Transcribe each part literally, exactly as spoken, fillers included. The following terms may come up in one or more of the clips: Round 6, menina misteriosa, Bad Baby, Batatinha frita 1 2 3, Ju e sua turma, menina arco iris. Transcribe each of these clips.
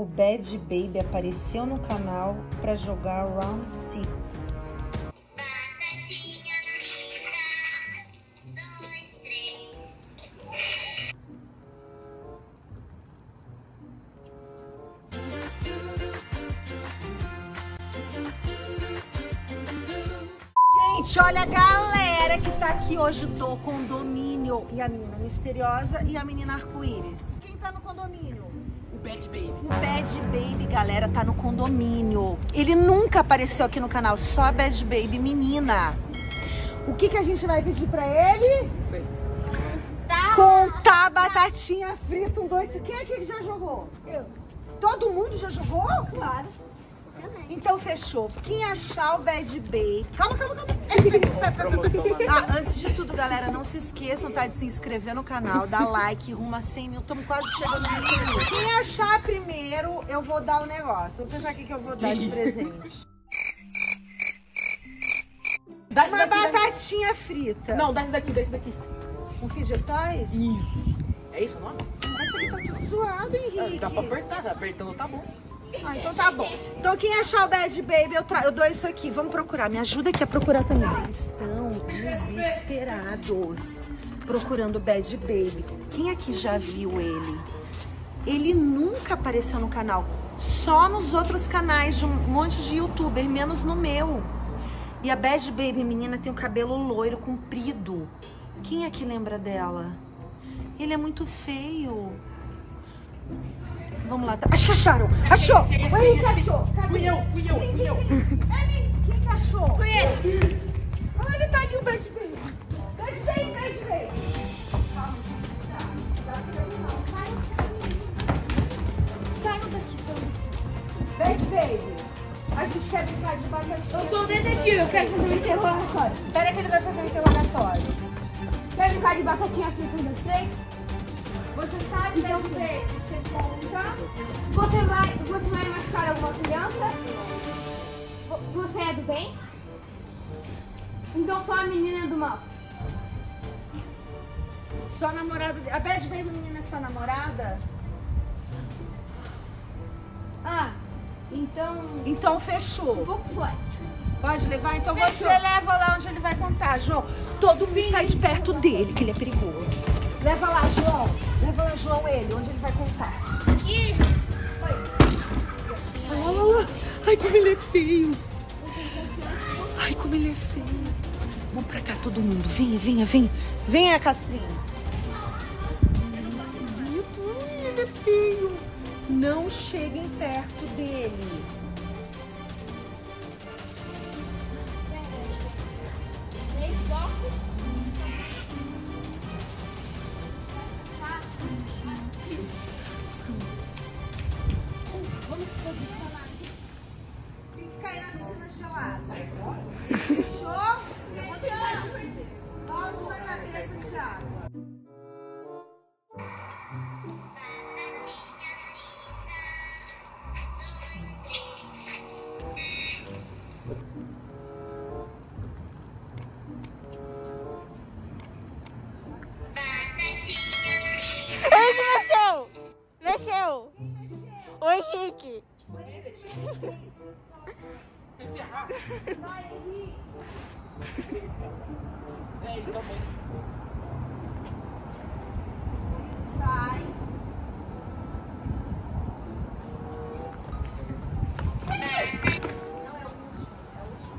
o Bad Baby apareceu no canal para jogar Round seis. Gente, olha a galera que tá aqui hoje do condomínio. E a menina misteriosa e a menina arco-íris. Quem tá no condomínio? O Bad Baby. O Bad Baby, galera, tá no condomínio. Ele nunca apareceu aqui no canal, só a Bad Baby menina. O que que a gente vai pedir pra ele? Sei. Contar batatinha frita, um, dois, quem é que já jogou? Eu. Todo mundo já jogou? Claro. Então fechou. Quem achar o Bad Baby... Calma, calma, calma. Ah, antes de tudo, galera, não se esqueçam, tá, de se inscrever no canal, dar like, rumo a cem mil. Estamos quase chegando a cem mil. Quem achar primeiro, eu vou dar o negócio. Vou pensar o que eu vou dar de presente. Uma batatinha frita. Não, dá isso daqui, dá isso daqui. Um fidget toys? Isso. É isso, não? Mas isso aqui tá tudo zoado, Henrique. Dá pra apertar, tá apertando, tá bom. Ah, então tá bom. Então quem achar o Bad Baby, eu, eu dou isso aqui. Vamos procurar. Me ajuda aqui a procurar também. Eles estão desesperados procurando o Bad Baby. Quem aqui já viu ele? Ele nunca apareceu no canal. Só nos outros canais de um monte de youtuber, menos no meu. E a Bad Baby, menina, tem o cabelo loiro, comprido. Quem aqui lembra dela? Ele é muito feio. Vamos lá, tá. Acho que acharam! Achou! Quem achou? Fui eu, fui eu, fui eu! Quem que achou? Fui ele! Olha, ele tá ali, o Bad Baby! Bad Baby, Bad Baby! Saiam daqui, saiam daqui! Bad Baby! A gente quer brincar de batatinha. Eu sou o detetive, eu quero fazer um interrogatório. Pera que ele vai fazer um interrogatório. Quer brincar de batatinha frita com vocês? Você sabe, Bad Baby, você conta. Você vai, você vai machucar alguma criança? Você é do bem? Então só a menina é do mal. Sua namorada... A Bad Baby, menina, é sua namorada? Ah, então... Então fechou. Um pouco pode. Pode levar? Então fechou. Você leva lá onde ele vai contar, João. Todo mundo Sim. sai de perto dele, que ele é perigoso. Leva lá, João. Leva lá, João, ele. Onde ele vai contar? Aqui. Oi. Ai, como ele é feio. Ai, como ele é feio. Vamos pra cá, todo mundo. Venha, venha, venha. Venha, Castrinha. Ai, ele é feio. Não cheguem perto dele. Vem, foco. Tem que cair na piscina gelada. Fechou? Fechou. Balde na cabeça de água. Ele mexeu! Mexeu! O Henrique! Vai, Henrique! É, ele também. Sai! Não, é o último, é o último.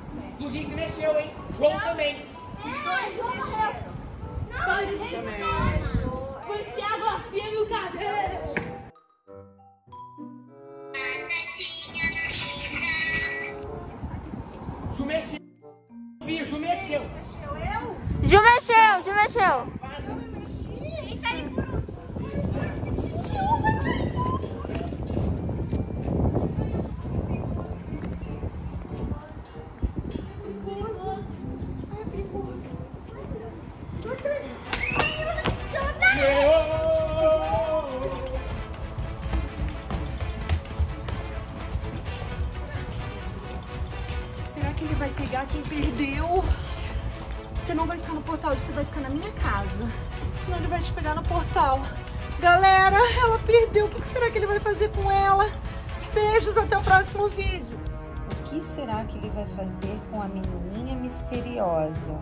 Luguinho se mexeu, hein? João não. também. Os dois se mexeram. Não, ele também. Foi enfiado a fia no cabelo. Mexeu. Eu? Ju mexeu, Ju mexeu. Eu me mexi. Isso aí por um. É perigoso. Você. Será que ele vai pegar quem perdeu? Você não vai ficar no portal, você vai ficar na minha casa. Senão ele vai te pegar no portal. Galera, ela perdeu. O que será que ele vai fazer com ela? Beijos, até o próximo vídeo. O que será que ele vai fazer com a menininha misteriosa?